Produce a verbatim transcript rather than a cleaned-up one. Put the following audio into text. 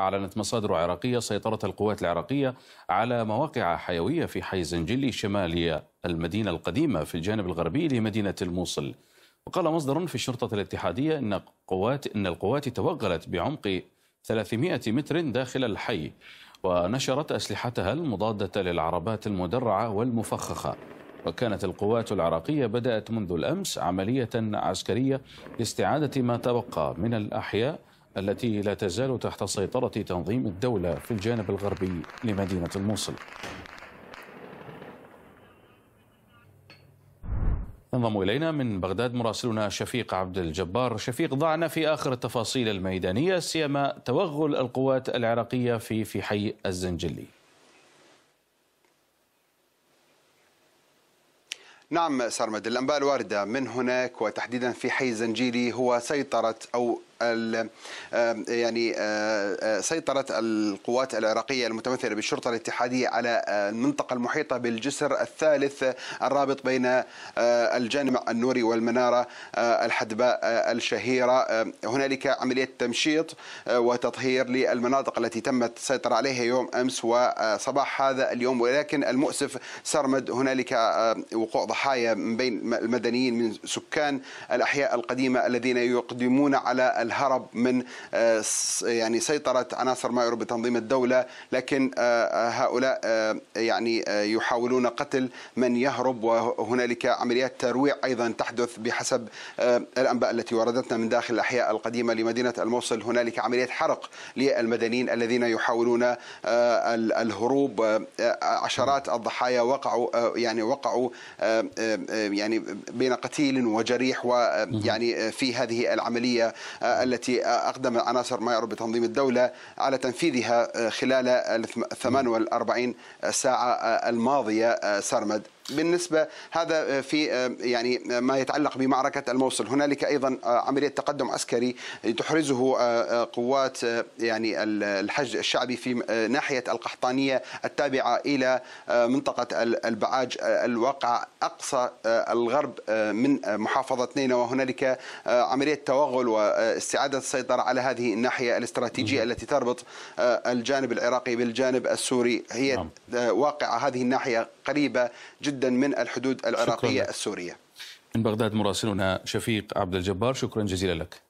أعلنت مصادر عراقية سيطرة القوات العراقية على مواقع حيوية في حي الزنجيلي شمال المدينة القديمة في الجانب الغربي لمدينة الموصل. وقال مصدر في الشرطة الاتحادية إن قوات إن القوات توغلت بعمق ثلاثمائة متر داخل الحي ونشرت أسلحتها المضادة للعربات المدرعة والمفخخة. وكانت القوات العراقية بدأت منذ الأمس عملية عسكرية لاستعادة ما تبقى من الأحياء التي لا تزال تحت سيطرة تنظيم الدولة في الجانب الغربي لمدينة الموصل. انضم إلينا من بغداد مراسلنا شفيق عبد الجبار. شفيق، ضعنا في آخر التفاصيل الميدانية سيما توغل القوات العراقية في في حي الزنجيلي. نعم سرمد، الأنباء الواردة من هناك وتحديدا في حي الزنجيلي هو سيطرة أو يعني سيطرة القوات العراقية المتمثلة بالشرطة الاتحادية على المنطقة المحيطة بالجسر الثالث الرابط بين الجانب النوري والمنارة الحدباء الشهيرة. هنالك عملية تمشيط وتطهير للمناطق التي تمت السيطرة عليها يوم أمس وصباح هذا اليوم، ولكن المؤسف سرمد هنالك وقوع ضحايا من بين المدنيين من سكان الأحياء القديمة الذين يقدمون على الهرب من يعني سيطرة عناصر ما يربي تنظيم الدولة، لكن هؤلاء يعني يحاولون قتل من يهرب، وهنالك عمليات ترويع أيضا تحدث بحسب الأنباء التي وردتنا من داخل الأحياء القديمة لمدينة الموصل. هنالك عمليات حرق للمدنيين الذين يحاولون الهروب. عشرات الضحايا وقعوا يعني وقعوا يعني بين قتيل وجريح ويعني في هذه العملية التي أقدم عناصر ما يربي تنظيم الدولة على تنفيذها خلال ثمان وأربعين ساعة الماضية سرمد. بالنسبة هذا في يعني ما يتعلق بمعركة الموصل، هنالك أيضا عملية تقدم عسكري تحرزه قوات يعني الحج الشعبي في ناحية القحطانيه التابعة إلى منطقة البعاج الواقع أقصى الغرب من محافظة نينوى، وهنالك عملية توغل واستعادة السيطرة على هذه الناحية الاستراتيجية التي تربط الجانب العراقي بالجانب السوري. هي واقعة هذه الناحية قريبة جدا من الحدود العراقية السورية. من بغداد مراسلنا شفيق عبد الجبار، شكرا جزيلا لك.